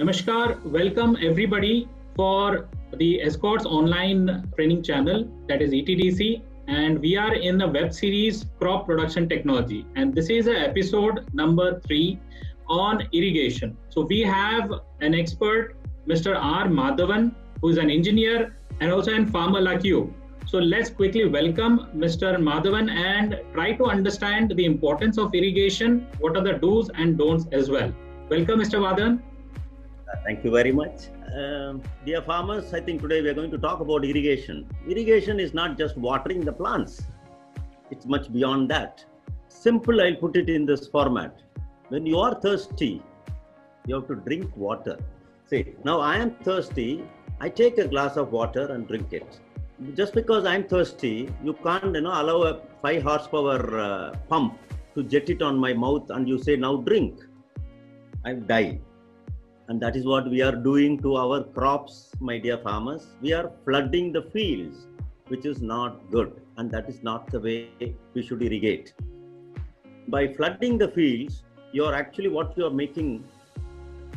Namaskar, welcome everybody for the Escorts Online Training Channel, that is ETTC, and we are in the web series Crop Production Technology, and this is episode number 3 on irrigation. So we have an expert, Mr. R. Madhavan, who is an engineer and also a farmer like you. So let's quickly welcome Mr. Madhavan and try to understand the importance of irrigation, what are the do's and don'ts as well. Welcome, Mr. Madhavan. Thank you very much. Dear farmers, I think today we are going to talk about irrigation. Irrigation is not just watering the plants. It's much beyond that. Simple, I'll put it in this format. When you are thirsty, you have to drink water. See, now I am thirsty, I take a glass of water and drink it. Just because I'm thirsty, you can't allow a 5 horsepower pump to jet it on my mouth and you say, now drink. I'll die. And that is what we are doing to our crops, my dear farmers. We are flooding the fields, which is not good. And that is not the way we should irrigate. By flooding the fields, you're actually what you're making.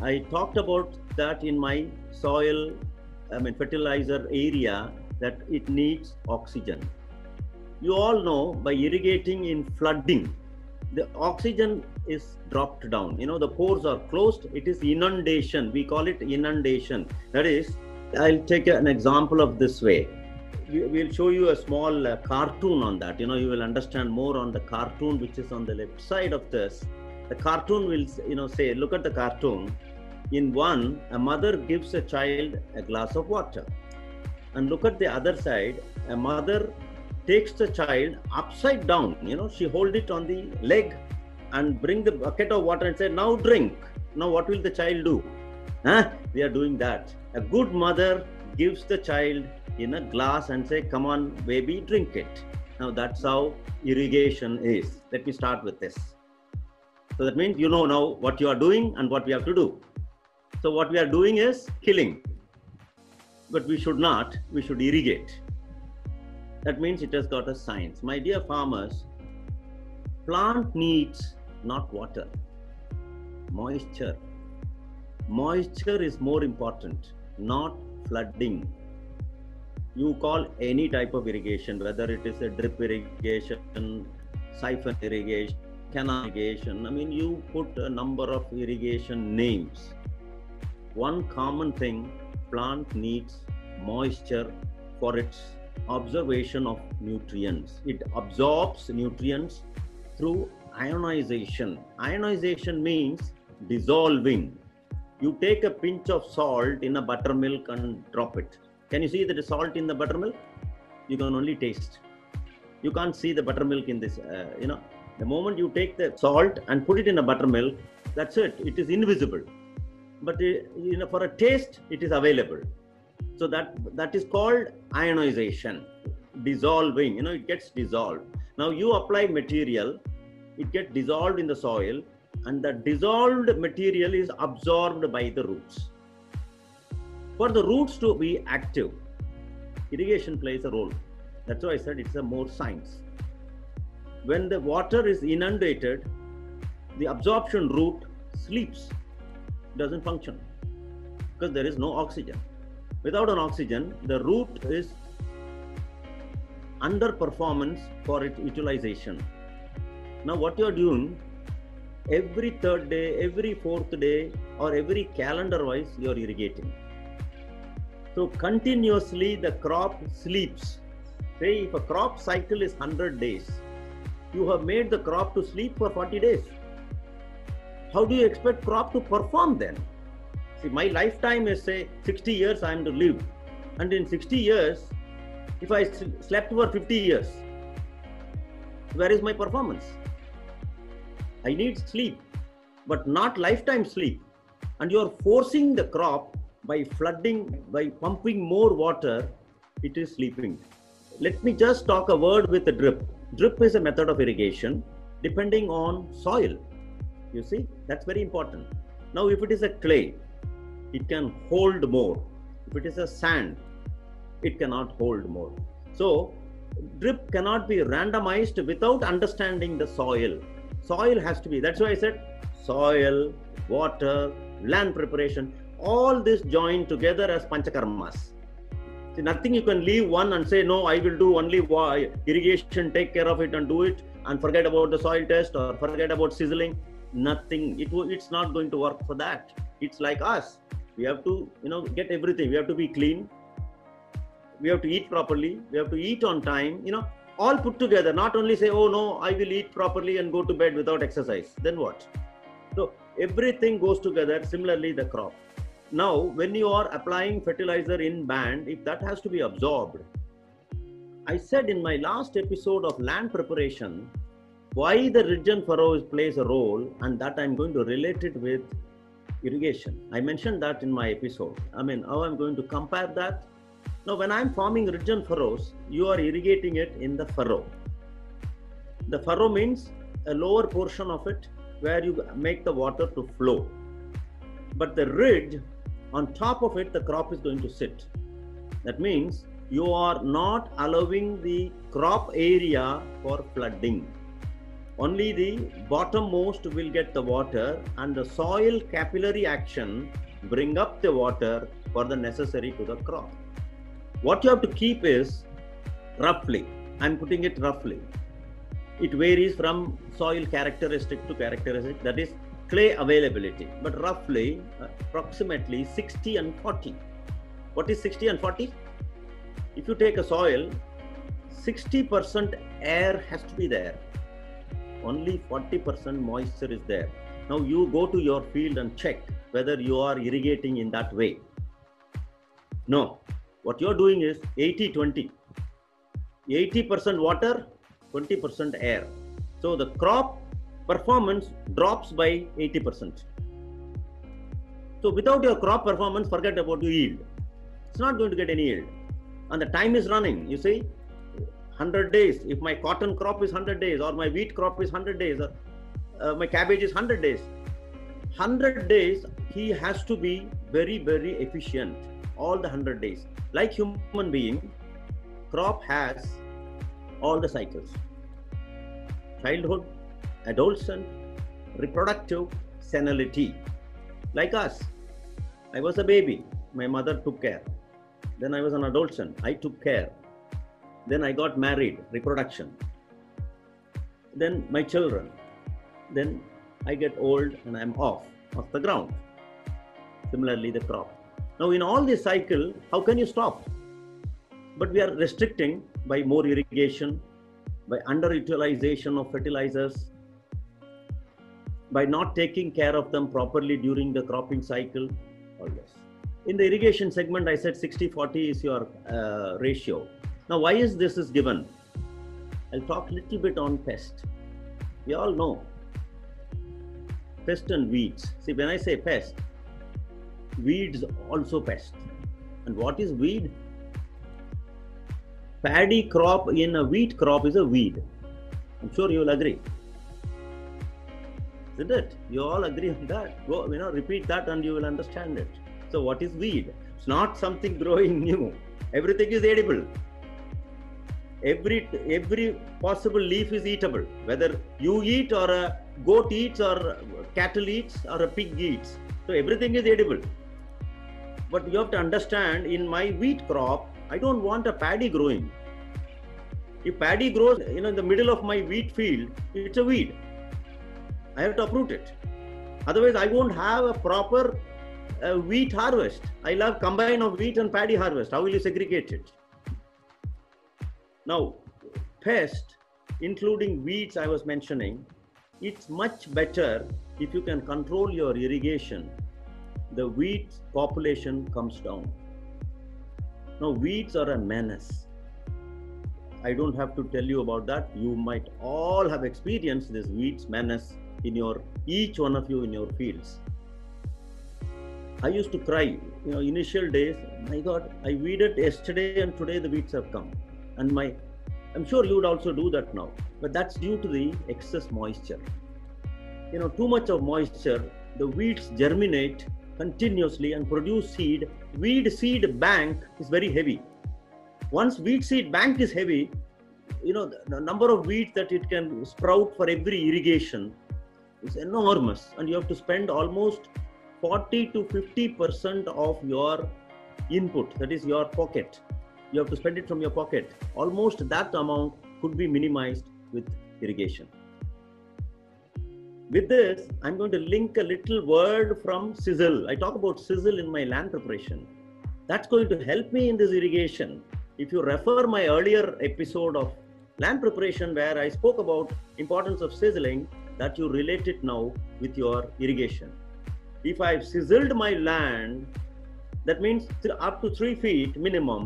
I talked about that in my soil, fertilizer area, that it needs oxygen. You all know by irrigating in flooding, the oxygen is dropped down. The pores are closed. It is inundation. We call it inundation. That is, I'll take an example of this way. We'll show you a small cartoon on that. You will understand more on the cartoon, which is on the left side of this. The cartoon will, say, look at the cartoon. In one, a mother gives a child a glass of water. And look at the other side, a mother takes the child upside down, she holds it on the leg and bring the bucket of water and say, now drink. Now what will the child do? Huh? We are doing that. A good mother gives the child in a glass and say, come on, baby, drink it. Now that's how irrigation is. Let me start with this. So that means you know now what you are doing and what we have to do. So what we are doing is killing. But we should not, we should irrigate. That means it has got a science. My dear farmers, plant needs not water, moisture. Moisture is more important, not flooding. You call any type of irrigation, whether it is a drip irrigation, siphon irrigation, canal irrigation. I mean, you put a number of irrigation names. One common thing, plant needs moisture for its observation of nutrients. It absorbs nutrients through ionization. Ionization means dissolving. You take a pinch of salt in a buttermilk and drop it. Can you see the salt in the buttermilk? You can only taste. You can't see the buttermilk in this, The moment you take the salt and put it in a buttermilk, that's it. It is invisible. But for a taste, it is available. So that is called ionization, dissolving, it gets dissolved. Now you apply material, it gets dissolved in the soil, and the dissolved material is absorbed by the roots. For the roots to be active, irrigation plays a role. That's why I said it's a more science. When the water is inundated, the absorption root sleeps. Doesn't function because there is no oxygen. Without an oxygen, the root is under performance for its utilization. Now what you are doing, every 3rd day, every 4th day, or every calendar wise, you are irrigating. So continuously the crop sleeps. Say if a crop cycle is 100 days, you have made the crop to sleep for 40 days. How do you expect crop to perform then? See, my lifetime is say 60 years I am to live. And in 60 years, if I slept for 50 years, where is my performance? I need sleep, but not lifetime sleep. And you are forcing the crop by flooding, by pumping more water, it is sleeping. Let me just talk a word with the drip. Drip is a method of irrigation depending on soil. You see, that's very important. Now, if it is a clay, it can hold more. If it is a sand, it cannot hold more. So, drip cannot be randomized without understanding the soil. Soil has to be, that's why I said soil, water, land preparation. all this joined together as panchakarmas. See, nothing you can leave one and say, no, I will do only irrigation, take care of it and do it, and forget about the soil test or forget about sizzling. Nothing. It's not going to work for that. It's like us. We have to, get everything. We have to be clean. We have to eat properly. We have to eat on time. All put together. Not only say, oh no, I will eat properly and go to bed without exercise. Then what? So everything goes together. Similarly, the crop. Now, when you are applying fertilizer in band, if that has to be absorbed, I said in my last episode of land preparation, why the ridge and furrow plays a role, and that I'm going to relate it with irrigation. I mentioned that in my episode. How I'm going to compare that. Now, when I'm farming ridge and furrows, you are irrigating it in the furrow. The furrow means a lower portion of it where you make the water to flow. But the ridge, on top of it, the crop is going to sit. That means you are not allowing the crop area for flooding. Only the bottommost will get the water, and the soil capillary action bring up the water for the necessary to the crop. What you have to keep is roughly, I'm putting it roughly, it varies from soil characteristic to characteristic, that is clay availability, but roughly approximately 60 and 40. What is 60 and 40? If you take a soil, 60% air has to be there. Only 40% moisture is there. Now you go to your field and check whether you are irrigating in that way. No, what you are doing is 80-20. 80% water, 20% air. So the crop performance drops by 80%. So without your crop performance, forget about your yield. It's not going to get any yield. And the time is running, you see. 100 days, if my cotton crop is 100 days, or my wheat crop is 100 days, or my cabbage is 100 days. 100 days, he has to be very, very efficient, all the 100 days. Like human being, crop has all the cycles. Childhood, adolescent, reproductive, senility. Like us, I was a baby, my mother took care. Then I was an adolescent, I took care. Then I got married, reproduction. Then my children. Then I get old and I'm off the ground. Similarly, the crop. Now in all this cycle, how can you stop? But we are restricting by more irrigation, by underutilization of fertilizers, by not taking care of them properly during the cropping cycle, all this. In the irrigation segment, I said 60-40 is your ratio. Now, why is this is given? I'll talk a little bit on pest. We all know pest and weeds. See, when I say pest, weeds also pest. And what is weed? Paddy crop in a wheat crop is a weed. I'm sure you'll agree. Isn't it? You all agree on that. Go, repeat that and you will understand it. So what is weed? It's not something growing new. Everything is edible. Every possible leaf is eatable, whether you eat or a goat eats or cattle eats or a pig eats. So everything is edible. But you have to understand, in my wheat crop, I don't want a paddy growing. If paddy grows in the middle of my wheat field, it's a weed. I have to uproot it. Otherwise, I won't have a proper wheat harvest. I'll have combine of wheat and paddy harvest. How will you segregate it? Now, pest, including weeds I was mentioning, it's much better if you can control your irrigation. The wheat population comes down. Now, weeds are a menace. I don't have to tell you about that. You might all have experienced this weeds menace in each one of you in your fields. I used to cry, initial days, my God, I weeded yesterday and today the weeds have come. And I'm sure you would also do that now, but that's due to the excess moisture. Too much of moisture, the weeds germinate continuously and produce seed. Weed seed bank is very heavy. Once weed seed bank is heavy, the number of weeds that it can sprout for every irrigation is enormous. And you have to spend almost 40 to 50% of your input, that is your pocket. You have to spend it from your pocket. Almost that amount could be minimized with irrigation. With this, I'm going to link a little word from sizzle. I talk about sizzle in my land preparation. That's going to help me in this irrigation. If you refer my earlier episode of land preparation where I spoke about importance of sizzling, that you relate it now with your irrigation. If I've sizzled my land, that means up to 3 feet minimum,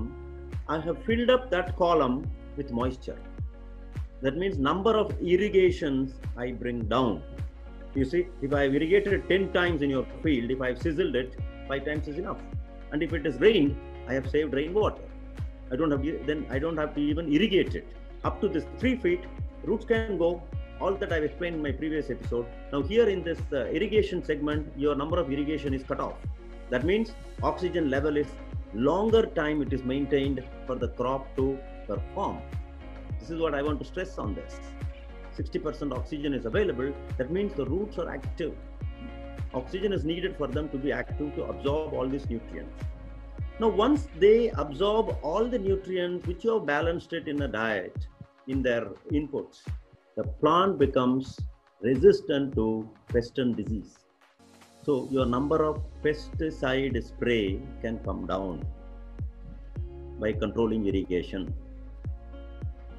I have filled up that column with moisture. That means number of irrigations I bring down. You see, if I have irrigated it 10 times in your field, if I have sizzled it, 5 times is enough. And if it is rained, I have saved rainwater. I don't have to even irrigate it. Up to this 3 feet, roots can go. All that I've explained in my previous episode. Now here in this irrigation segment, your number of irrigation is cut off. That means oxygen level is longer time it is maintained for the crop to perform. This is what I want to stress on this. 60% oxygen is available. That means the roots are active. Oxygen is needed for them to be active to absorb all these nutrients. Now, once they absorb all the nutrients which you have balanced it in a diet, in their inputs, the plant becomes resistant to pest and disease. So your number of pesticide spray can come down by controlling irrigation.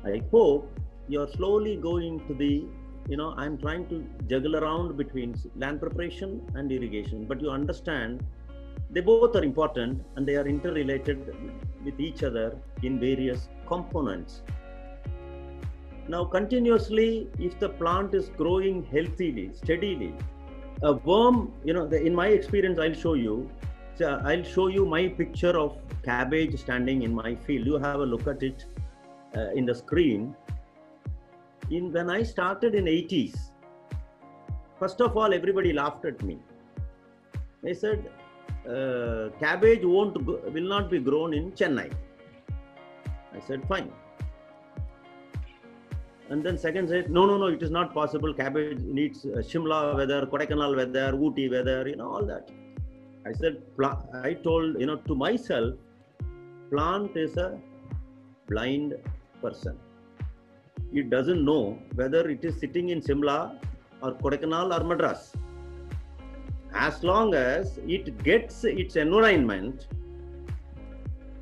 I hope you're slowly going to the, I'm trying to juggle around between land preparation and irrigation, but you understand they both are important and they are interrelated with each other in various components. Now continuously, if the plant is growing healthily, steadily, a worm, in my experience, I'll show you my picture of cabbage standing in my field. You have a look at it in the screen. When I started in 80s, first of all, everybody laughed at me. They said, cabbage will not be grown in Chennai. I said, fine. And then second says, no, it is not possible. Cabbage needs Shimla weather, Kodaikanal weather, Ooty weather, all that. I said, I told, to myself, plant is a blind person. It doesn't know whether it is sitting in Shimla or Kodaikanal or Madras. As long as it gets its environment,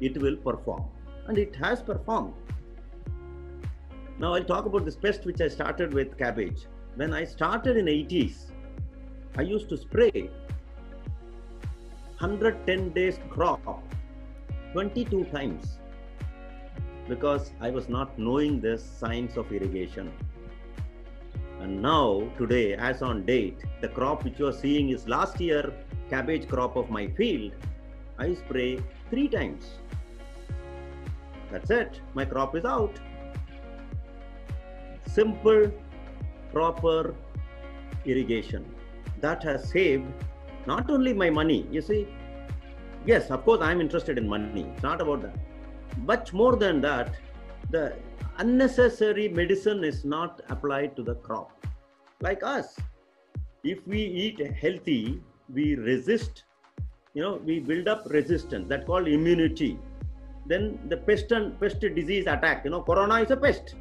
it will perform. And it has performed. Now I'll talk about this pest which I started with cabbage. When I started in 80s, I used to spray 110 days crop 22 times because I was not knowing this science of irrigation. And now today, as on date, the crop which you are seeing is last year cabbage crop of my field. I spray 3 times. That's it, my crop is out. Simple, proper irrigation. That has saved not only my money, you see. Yes, of course, I'm interested in money. It's not about that. Much more than that, the unnecessary medicine is not applied to the crop. Like us, if we eat healthy, we resist, we build up resistance. That's called immunity. Then the pest disease attack, corona is a pest.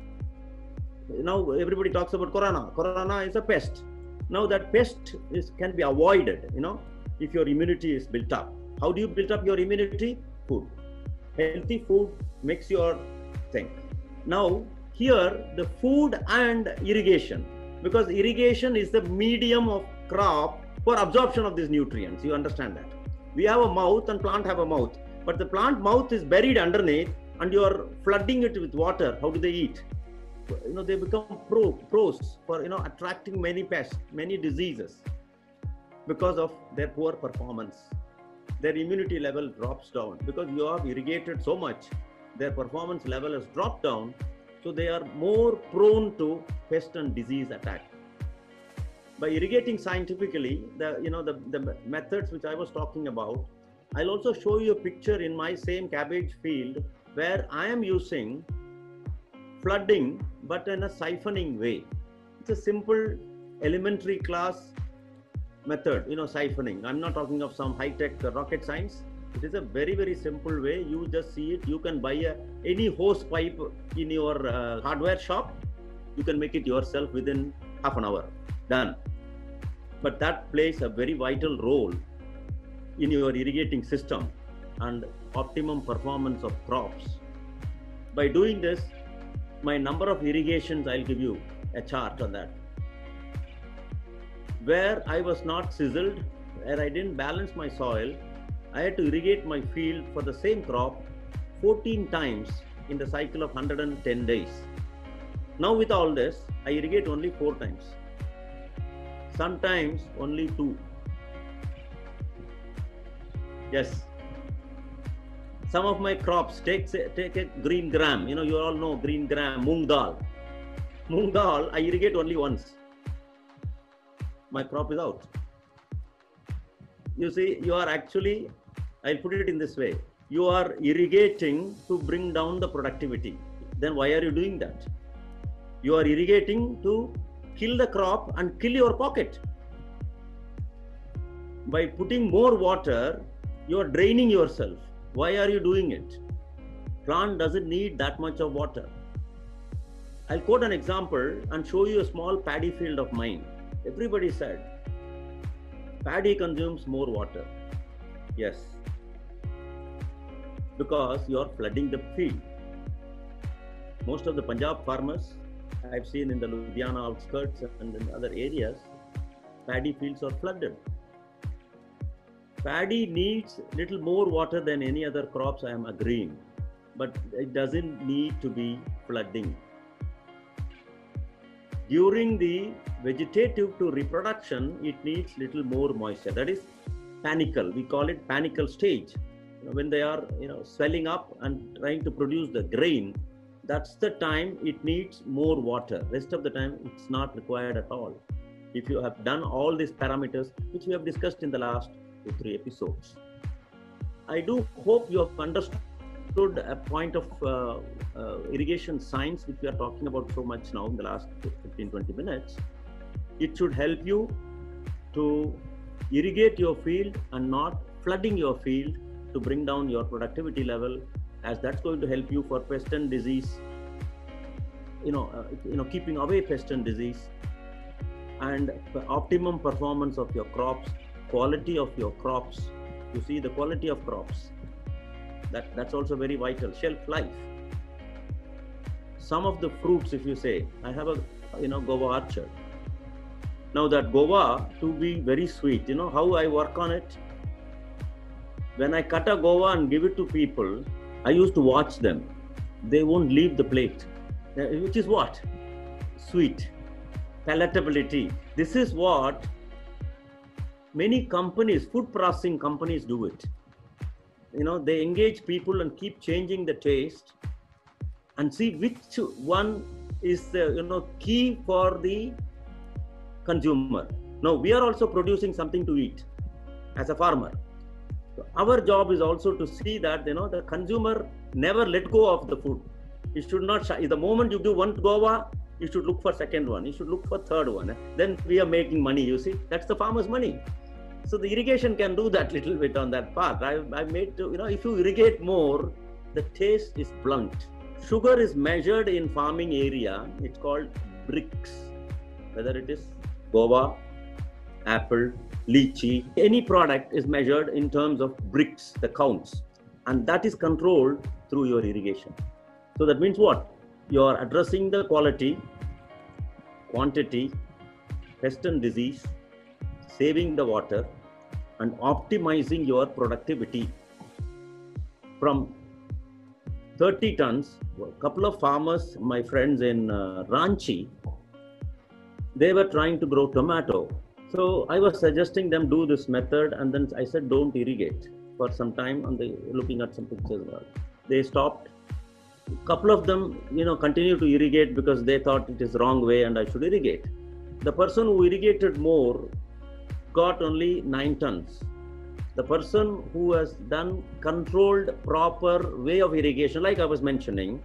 Now everybody talks about corona. Corona is a pest. Now that pest can be avoided, if your immunity is built up. How do you build up your immunity? Food. Healthy food makes your thing. Now here the food and irrigation, because irrigation is the medium of crop for absorption of these nutrients. You understand that. We have a mouth and plant have a mouth, but the plant mouth is buried underneath and you are flooding it with water. How do they eat? They become pros for attracting many pests, many diseases because of their poor performance. Their immunity level drops down because you have irrigated so much. Their performance level has dropped down, so they are more prone to pest and disease attack. By irrigating scientifically, the methods which I was talking about, I'll also show you a picture in my same cabbage field where I am using flooding, but in a siphoning way. It's a simple elementary class method, siphoning. I'm not talking of some high-tech rocket science. It is a very, very simple way. You just see it. You can buy any hose pipe in your hardware shop. You can make it yourself within half an hour. Done. But that plays a very vital role in your irrigating system and optimum performance of crops. By doing this, my number of irrigations, I'll give you a chart on that. Where I was not sizzled, where I didn't balance my soil, I had to irrigate my field for the same crop 14 times in the cycle of 110 days. Now with all this, I irrigate only 4 times. Sometimes only 2. Yes. Some of my crops, take a green gram, you all know green gram, moong dal. Moong dal, I irrigate only once. My crop is out. You see, you are actually, I'll put it in this way, you are irrigating to bring down the productivity. Then why are you doing that? You are irrigating to kill the crop and kill your pocket. By putting more water, you are draining yourself. Why are you doing it? Plant doesn't need that much of water. I'll quote an example and show you a small paddy field of mine. Everybody said, paddy consumes more water. Yes, because you are flooding the field. Most of the Punjab farmers I've seen in the Ludhiana outskirts and in other areas, paddy fields are flooded. Paddy needs little more water than any other crops, I am agreeing, but it doesn't need to be flooding. During the vegetative to reproduction, it needs little more moisture. That is panicle. We call it panicle stage. When they are swelling up and trying to produce the grain, that's the time it needs more water. Rest of the time, it's not required at all. If you have done all these parameters, which we have discussed in the last 2-3 episodes. I do hope you have understood a point of irrigation science, which we are talking about so much now in the last 15-20 minutes. It should help you to irrigate your field and not flooding your field to bring down your productivity level, as that's going to help you for pest and disease, keeping away pest and disease and the optimum performance of your crops, quality of your crops. You see, the quality of crops, that's also very vital. Shelf life. Some of the fruits, if you say, I have a guava orchard. Now that guava, to be very sweet, how I work on it. When I cut a guava and give it to people, I used to watch them. They won't leave the plate, which is what? Sweet, palatability. This is what many companies, food processing companies, do it. They engage people and keep changing the taste and see which one is the key for the consumer. Now we are also producing something to eat as a farmer. So our job is also to see that the consumer never let go of the food. It should not shy. The moment you do one guava, you should look for second one. You should look for third one. Then we are making money, you see. That's the farmer's money. So the irrigation can do that little bit on that part. I made to, if you irrigate more, the taste is blunt. Sugar is measured in farming area. It's called bricks. Whether it is guava, apple, lychee, any product is measured in terms of bricks, the counts. And that is controlled through your irrigation. So that means what? You are addressing the quality, quantity, pest and disease, saving the water, and optimizing your productivity. From 30 tons, a couple of farmers, my friends in Ranchi, they were trying to grow tomato. So I was suggesting them do this method, and then I said, don't irrigate for some time, and they looking at some pictures. They stopped. Couple of them, continue to irrigate because they thought it is wrong way and I should irrigate. The person who irrigated more got only 9 tons. The person who has done controlled proper way of irrigation, like I was mentioning,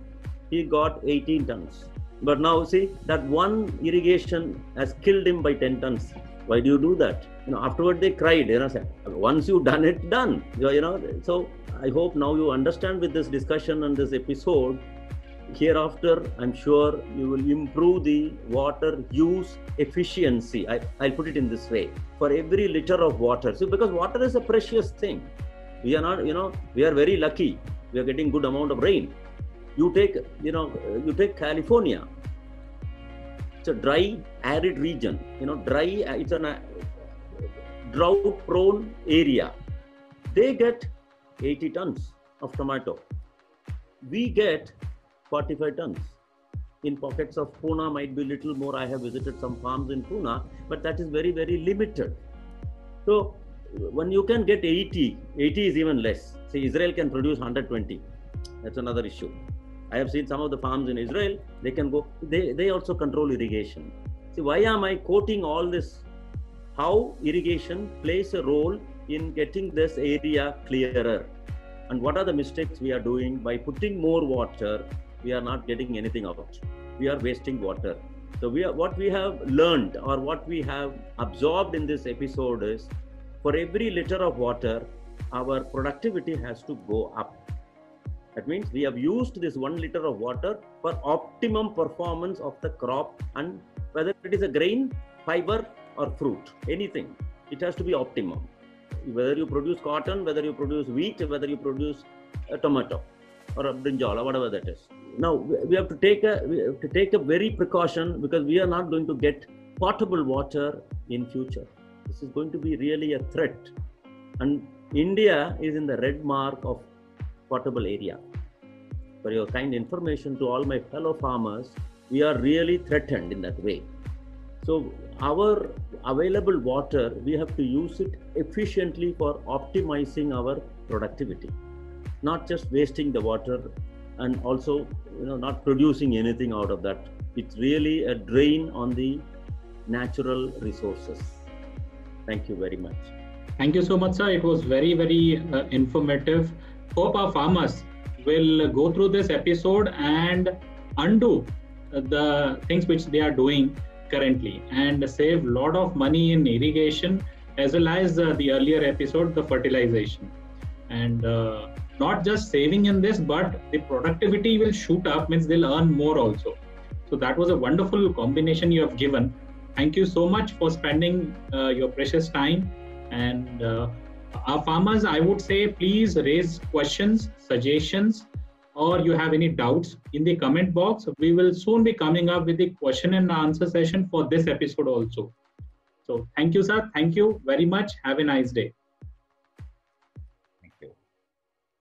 he got 18 tons. But now see that one irrigation has killed him by 10 tons. Why do you do that? Afterward they cried. Said, once you've done it, done. So I hope now you understand with this discussion and this episode. Hereafter, I'm sure you will improve the water use efficiency. I'll put it in this way: for every liter of water, so because water is a precious thing, we are not, we are very lucky. We are getting good amount of rain. You take California. It's a dry, arid region. It's a drought-prone area. They get 80 tons of tomato. We get 45 tons. In pockets of Puna might be little more. I have visited some farms in Puna, but that is very, very limited. So when you can get 80 is even less. See, Israel can produce 120. That's another issue. I have seen some of the farms in Israel, they can go, they also control irrigation. See, why am I quoting all this? How irrigation plays a role in getting this area clearer. And what are the mistakes we are doing by putting more water? We are not getting anything out of it. We are wasting water. So what we have learned or what we have absorbed in this episode is, for every liter of water, our productivity has to go up. That means we have used this 1 liter of water for optimum performance of the crop, and whether it is a grain, fiber or fruit, anything, it has to be optimum. Whether you produce cotton, whether you produce wheat, whether you produce a tomato or a brinjal or whatever that is. Now we have to take a very precaution, because we are not going to get potable water in future. This is going to be really a threat. And India is in the red mark of potable area. For your kind information to all my fellow farmers, we are really threatened in that way. So our available water, we have to use it efficiently for optimizing our productivity, not just wasting the water and also not producing anything out of that. It's really a drain on the natural resources. Thank you very much. Thank you so much, sir. It was very, very informative. Hope our farmers will go through this episode and undo the things which they are doing currently and save a lot of money in irrigation, as well as the earlier episode, the fertilization. And not just saving in this, but the productivity will shoot up, means they'll earn more also. So that was a wonderful combination you have given. Thank you so much for spending your precious time. And our farmers, I would say, please raise questions, suggestions, or you have any doubts in the comment box. We will soon be coming up with the question and answer session for this episode also. So thank you, sir. Thank you very much. Have a nice day.